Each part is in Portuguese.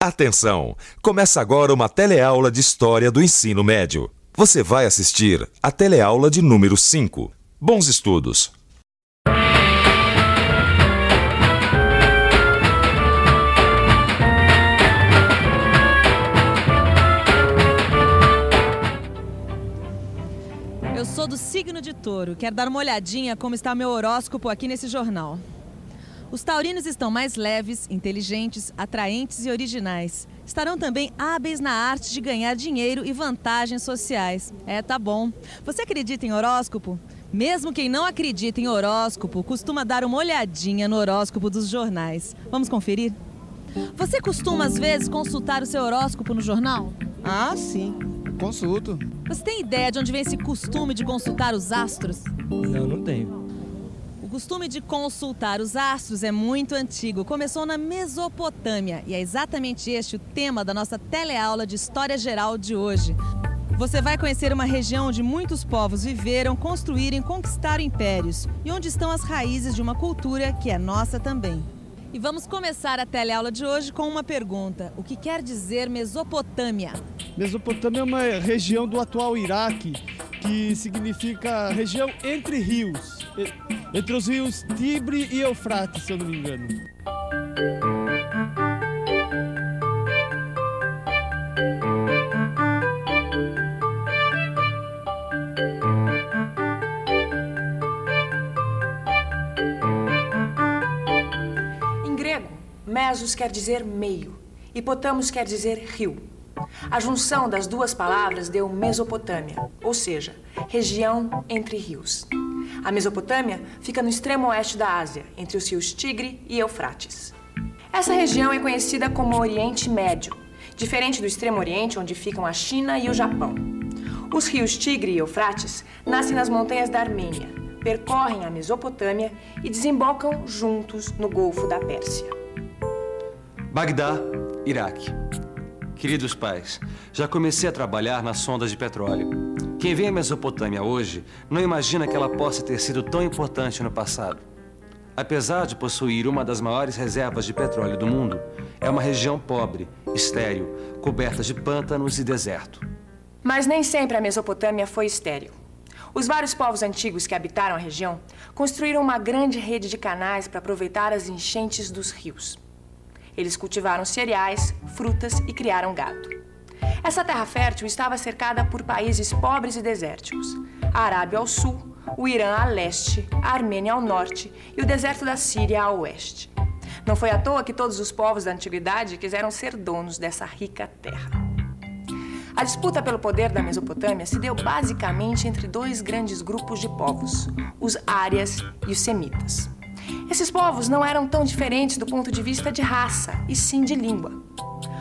Atenção! Começa agora uma teleaula de História do Ensino Médio. Você vai assistir a teleaula de número 5. Bons estudos! Eu sou do signo de Touro. Quero dar uma olhadinha como está meu horóscopo aqui nesse jornal. Os taurinos estão mais leves, inteligentes, atraentes e originais. Estarão também hábeis na arte de ganhar dinheiro e vantagens sociais. É, tá bom. Você acredita em horóscopo? Mesmo quem não acredita em horóscopo costuma dar uma olhadinha no horóscopo dos jornais. Vamos conferir? Você costuma, às vezes, consultar o seu horóscopo no jornal? Ah, sim. Consulto. Você tem ideia de onde vem esse costume de consultar os astros? Não tenho. O costume de consultar os astros é muito antigo. Começou na Mesopotâmia e é exatamente este o tema da nossa teleaula de História Geral de hoje. Você vai conhecer uma região onde muitos povos viveram, construíram e conquistaram impérios e onde estão as raízes de uma cultura que é nossa também. E vamos começar a teleaula de hoje com uma pergunta. O que quer dizer Mesopotâmia? Mesopotâmia é uma região do atual Iraque, que significa região entre rios. Entre os rios Tigre e Eufrates, se eu não me engano. Em grego, mesos quer dizer meio e potamos quer dizer rio. A junção das duas palavras deu Mesopotâmia, ou seja, região entre rios. A Mesopotâmia fica no extremo oeste da Ásia, entre os rios Tigre e Eufrates. Essa região é conhecida como Oriente Médio, diferente do Extremo Oriente, onde ficam a China e o Japão. Os rios Tigre e Eufrates nascem nas montanhas da Armênia, percorrem a Mesopotâmia e desembocam juntos no Golfo da Pérsia. Bagdá, Iraque. Queridos pais, já comecei a trabalhar nas sondas de petróleo. Quem vê a Mesopotâmia hoje não imagina que ela possa ter sido tão importante no passado. Apesar de possuir uma das maiores reservas de petróleo do mundo, é uma região pobre, estéril, coberta de pântanos e deserto. Mas nem sempre a Mesopotâmia foi estéril. Os vários povos antigos que habitaram a região construíram uma grande rede de canais para aproveitar as enchentes dos rios. Eles cultivaram cereais, frutas e criaram gado. Essa terra fértil estava cercada por países pobres e desérticos. A Arábia ao sul, o Irã a leste, a Armênia ao norte e o deserto da Síria a oeste. Não foi à toa que todos os povos da antiguidade quiseram ser donos dessa rica terra. A disputa pelo poder da Mesopotâmia se deu basicamente entre dois grandes grupos de povos, os árias e os semitas. Esses povos não eram tão diferentes do ponto de vista de raça, e sim de língua.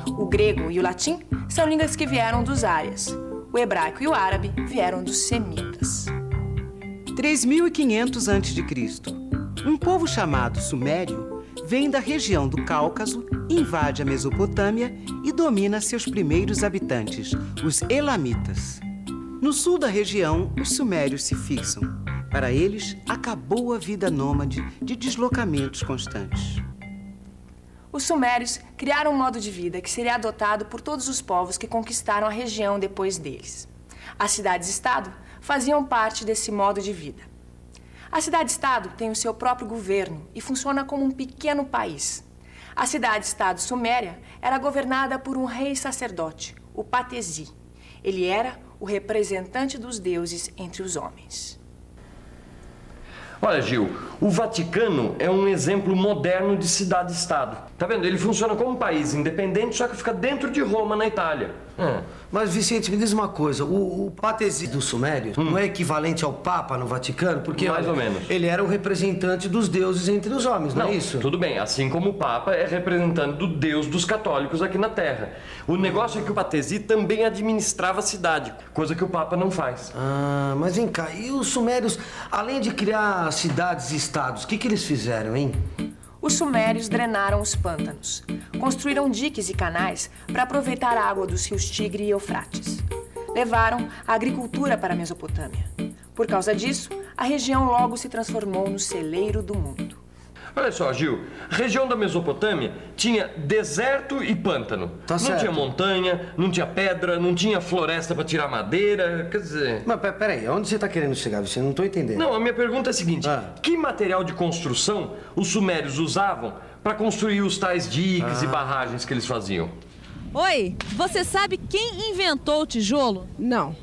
O grego e o latim são línguas que vieram dos árias. O hebraico e o árabe vieram dos semitas. 3.500 a.C. Um povo chamado Sumério vem da região do Cáucaso, invade a Mesopotâmia e domina seus primeiros habitantes, os elamitas. No sul da região, os sumérios se fixam. Para eles, acabou a vida nômade de deslocamentos constantes. Os sumérios criaram um modo de vida que seria adotado por todos os povos que conquistaram a região depois deles. As cidades-estado faziam parte desse modo de vida. A cidade-estado tem o seu próprio governo e funciona como um pequeno país. A cidade-estado suméria era governada por um rei-sacerdote, o Patesi. Ele era o representante dos deuses entre os homens. Olha, Gil, o Vaticano é um exemplo moderno de cidade-estado. Tá vendo? Ele funciona como um país independente, só que fica dentro de Roma, na Itália. Mas, Vicente, me diz uma coisa. O Patesi do Sumério não é equivalente ao Papa no Vaticano? Porque, mais ou menos. Ele era o representante dos deuses entre os homens, não é isso? Tudo bem. Assim como o Papa é representante do Deus dos católicos aqui na Terra. O negócio é que o Patesi também administrava a cidade, coisa que o Papa não faz. Ah, mas vem cá. E os sumérios, além de criar cidades e estados, o que eles fizeram, hein? Os sumérios drenaram os pântanos, construíram diques e canais para aproveitar a água dos rios Tigre e Eufrates. Levaram a agricultura para a Mesopotâmia. Por causa disso, a região logo se transformou no celeiro do mundo. Olha só, Gil, a região da Mesopotâmia tinha deserto e pântano. Tá certo. Não tinha montanha, não tinha pedra, não tinha floresta para tirar madeira, quer dizer... Mas peraí, onde você está querendo chegar? Você não está entendendo. Não, a minha pergunta é a seguinte, que material de construção os sumérios usavam para construir os tais diques e barragens que eles faziam? Oi, você sabe quem inventou o tijolo? Não,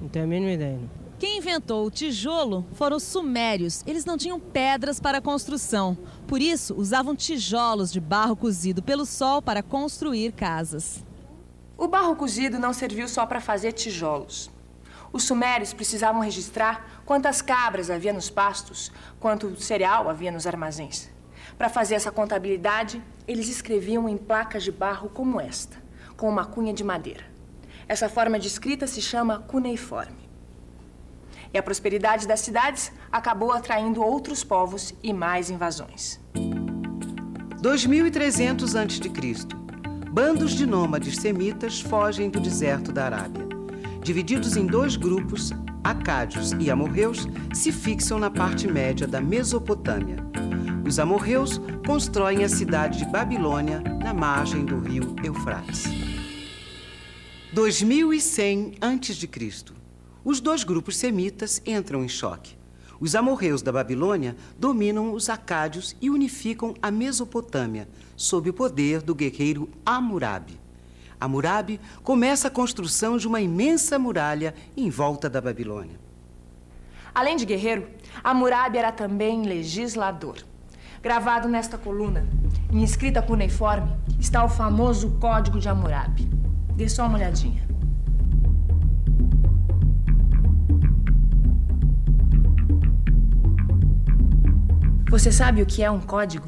não tenho a mínima ideia. Quem inventou o tijolo foram os sumérios. Eles não tinham pedras para a construção. Por isso, usavam tijolos de barro cozido pelo sol para construir casas. O barro cozido não serviu só para fazer tijolos. Os sumérios precisavam registrar quantas cabras havia nos pastos, quanto cereal havia nos armazéns. Para fazer essa contabilidade, eles escreviam em placas de barro como esta, com uma cunha de madeira. Essa forma de escrita se chama cuneiforme. E a prosperidade das cidades acabou atraindo outros povos e mais invasões. 2300 a.C. Bandos de nômades semitas fogem do deserto da Arábia. Divididos em dois grupos, acádios e amorreus se fixam na parte média da Mesopotâmia. Os amorreus constroem a cidade de Babilônia na margem do rio Eufrates. 2100 a.C. Os dois grupos semitas entram em choque. Os amorreus da Babilônia dominam os acádios e unificam a Mesopotâmia, sob o poder do guerreiro Hammurabi. Hammurabi começa a construção de uma imensa muralha em volta da Babilônia. Além de guerreiro, Hammurabi era também legislador. Gravado nesta coluna, em escrita cuneiforme, está o famoso Código de Hammurabi. Dê só uma olhadinha. Você sabe o que é um código?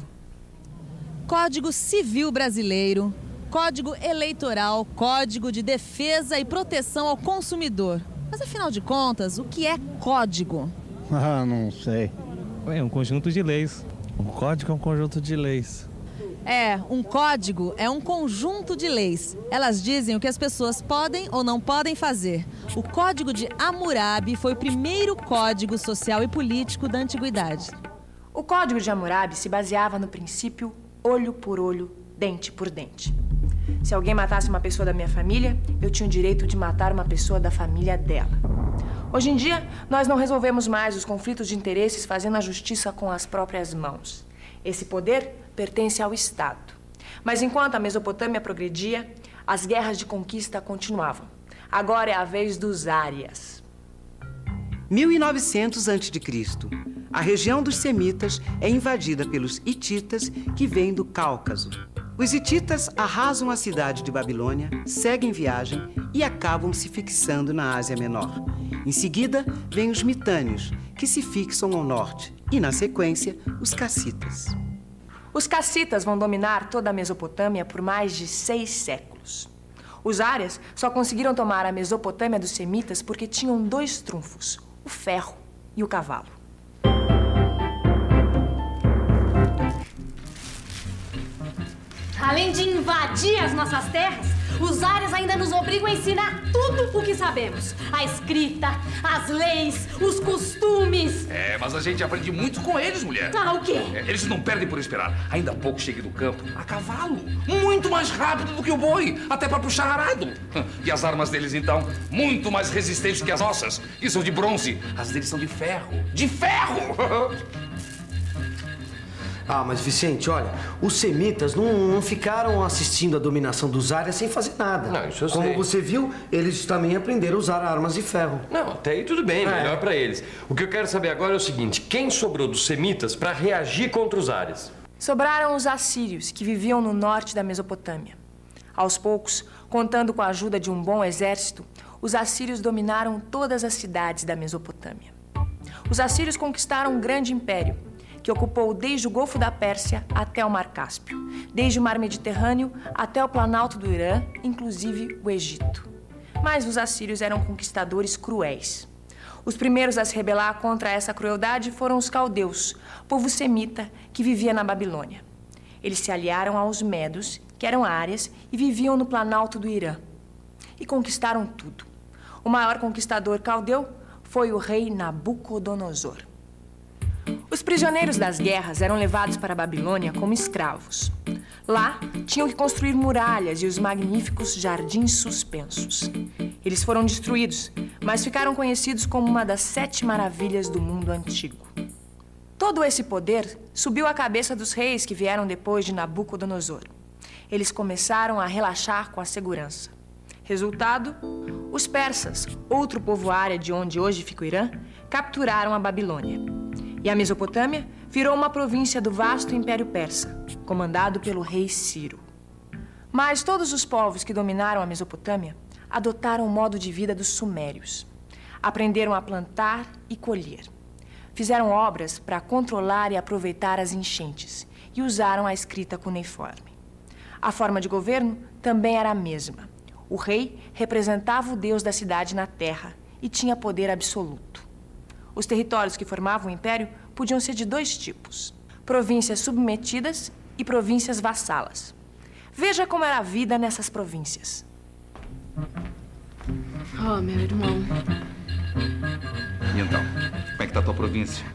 Código Civil Brasileiro, Código Eleitoral, Código de Defesa e Proteção ao Consumidor. Mas, afinal de contas, o que é código? Ah, não sei. É um conjunto de leis. Um código é um conjunto de leis. É, um código é um conjunto de leis. Elas dizem o que as pessoas podem ou não podem fazer. O Código de Hammurabi foi o primeiro código social e político da antiguidade. O Código de Hammurabi se baseava no princípio olho por olho, dente por dente. Se alguém matasse uma pessoa da minha família, eu tinha o direito de matar uma pessoa da família dela. Hoje em dia, nós não resolvemos mais os conflitos de interesses fazendo a justiça com as próprias mãos. Esse poder pertence ao Estado. Mas enquanto a Mesopotâmia progredia, as guerras de conquista continuavam. Agora é a vez dos árias. 1900 a.C. A região dos semitas é invadida pelos hititas que vêm do Cáucaso. Os hititas arrasam a cidade de Babilônia, seguem viagem e acabam se fixando na Ásia Menor. Em seguida, vêm os mitânios, que se fixam ao norte, e, na sequência, os cassitas. Os cassitas vão dominar toda a Mesopotâmia por mais de 6 séculos. Os árias só conseguiram tomar a Mesopotâmia dos semitas porque tinham 2 trunfos, o ferro e o cavalo. Além de invadir as nossas terras, os árias ainda nos obrigam a ensinar tudo o que sabemos. A escrita, as leis, os costumes. É, mas a gente aprende muito com eles, mulher. Ah, o quê? Eles não perdem por esperar. Ainda há pouco cheguei do campo a cavalo. Muito mais rápido do que o boi, até para puxar arado. E as armas deles, então, muito mais resistentes que as nossas. E são de bronze. As deles são de ferro. De ferro! Ah, mas Vicente, olha, os semitas não ficaram assistindo a dominação dos árias sem fazer nada. Não, isso eu sei. Como você viu, eles também aprenderam a usar armas de ferro. Não, até aí tudo bem, melhor pra eles. O que eu quero saber agora é o seguinte, quem sobrou dos semitas pra reagir contra os árias? Sobraram os assírios, que viviam no norte da Mesopotâmia. Aos poucos, contando com a ajuda de um bom exército, os assírios dominaram todas as cidades da Mesopotâmia. Os assírios conquistaram um grande império, que ocupou desde o Golfo da Pérsia até o Mar Cáspio, desde o Mar Mediterrâneo até o Planalto do Irã, inclusive o Egito. Mas os assírios eram conquistadores cruéis. Os primeiros a se rebelar contra essa crueldade foram os caldeus, povo semita que vivia na Babilônia. Eles se aliaram aos medos, que eram árias, e viviam no Planalto do Irã. E conquistaram tudo. O maior conquistador caldeu foi o rei Nabucodonosor. Os prisioneiros das guerras eram levados para a Babilônia como escravos. Lá, tinham que construir muralhas e os magníficos jardins suspensos. Eles foram destruídos, mas ficaram conhecidos como uma das 7 maravilhas do mundo antigo. Todo esse poder subiu à cabeça dos reis que vieram depois de Nabucodonosor. Eles começaram a relaxar com a segurança. Resultado, os persas, outro povo área de onde hoje fica o Irã, capturaram a Babilônia. E a Mesopotâmia virou uma província do vasto Império Persa, comandado pelo rei Ciro. Mas todos os povos que dominaram a Mesopotâmia adotaram o modo de vida dos sumérios. Aprenderam a plantar e colher. Fizeram obras para controlar e aproveitar as enchentes e usaram a escrita cuneiforme. A forma de governo também era a mesma. O rei representava o deus da cidade na terra e tinha poder absoluto. Os territórios que formavam o império podiam ser de 2 tipos: províncias submetidas e províncias vassalas. Veja como era a vida nessas províncias. Oh, meu irmão. E então, como é que tá a tua província?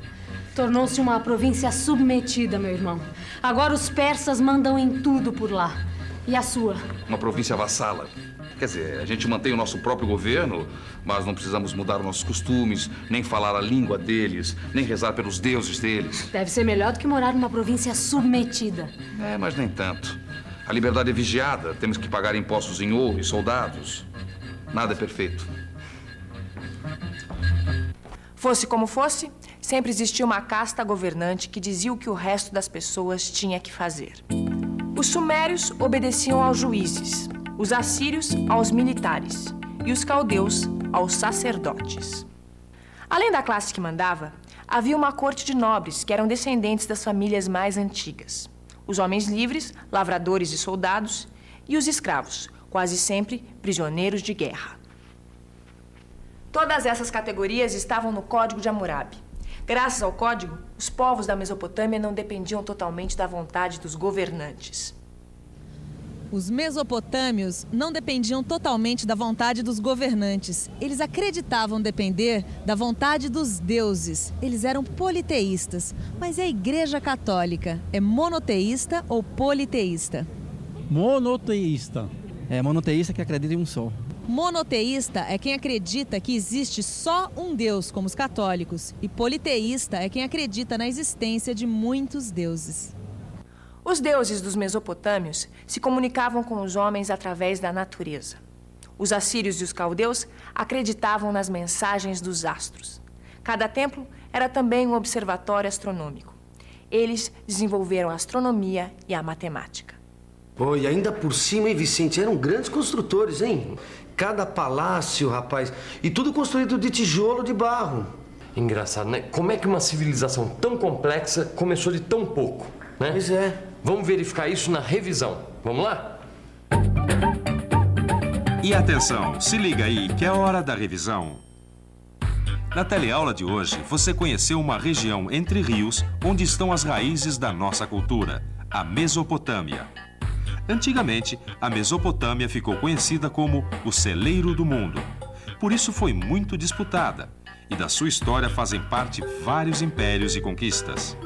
Tornou-se uma província submetida, meu irmão. Agora os persas mandam em tudo por lá. E a sua? Uma província vassala. Quer dizer, a gente mantém o nosso próprio governo, mas não precisamos mudar os nossos costumes, nem falar a língua deles, nem rezar pelos deuses deles. Deve ser melhor do que morar numa província submetida. É, mas nem tanto. A liberdade é vigiada, temos que pagar impostos em ouro e soldados. Nada é perfeito. Fosse como fosse, sempre existiu uma casta governante que dizia o que o resto das pessoas tinha que fazer. Os sumérios obedeciam aos juízes, os assírios aos militares e os caldeus aos sacerdotes. Além da classe que mandava, havia uma corte de nobres que eram descendentes das famílias mais antigas. Os homens livres, lavradores e soldados, e os escravos, quase sempre prisioneiros de guerra. Todas essas categorias estavam no Código de Hammurabi. Graças ao código, os povos da Mesopotâmia não dependiam totalmente da vontade dos governantes. Os mesopotâmios não dependiam totalmente da vontade dos governantes. Eles acreditavam depender da vontade dos deuses. Eles eram politeístas, mas a Igreja Católica é monoteísta ou politeísta? Monoteísta. É monoteísta que acredita em um só. Monoteísta é quem acredita que existe só um Deus, como os católicos, e politeísta é quem acredita na existência de muitos deuses. Os deuses dos mesopotâmios se comunicavam com os homens através da natureza. Os assírios e os caldeus acreditavam nas mensagens dos astros. Cada templo era também um observatório astronômico. Eles desenvolveram a astronomia e a matemática. Oh, e ainda por cima, hein, Vicente? Eram grandes construtores, hein? Cada palácio, rapaz. E tudo construído de tijolo de barro. Engraçado, né? Como é que uma civilização tão complexa começou de tão pouco, né? Pois é. Vamos verificar isso na revisão. Vamos lá? E atenção, se liga aí que é hora da revisão. Na teleaula de hoje, você conheceu uma região entre rios onde estão as raízes da nossa cultura, a Mesopotâmia. Antigamente, a Mesopotâmia ficou conhecida como o celeiro do mundo. Por isso foi muito disputada, e da sua história fazem parte vários impérios e conquistas.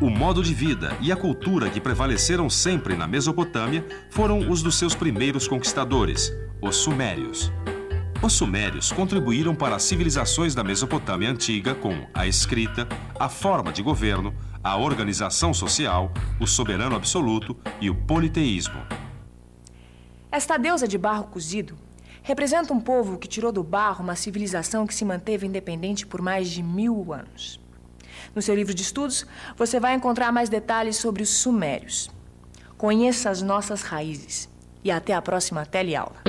O modo de vida e a cultura que prevaleceram sempre na Mesopotâmia foram os dos seus primeiros conquistadores, os sumérios. Os sumérios contribuíram para as civilizações da Mesopotâmia antiga com a escrita, a forma de governo, a organização social, o soberano absoluto e o politeísmo. Esta deusa de barro cozido representa um povo que tirou do barro uma civilização que se manteve independente por mais de 1000 anos. No seu livro de estudos, você vai encontrar mais detalhes sobre os sumérios. Conheça as nossas raízes e até a próxima teleaula.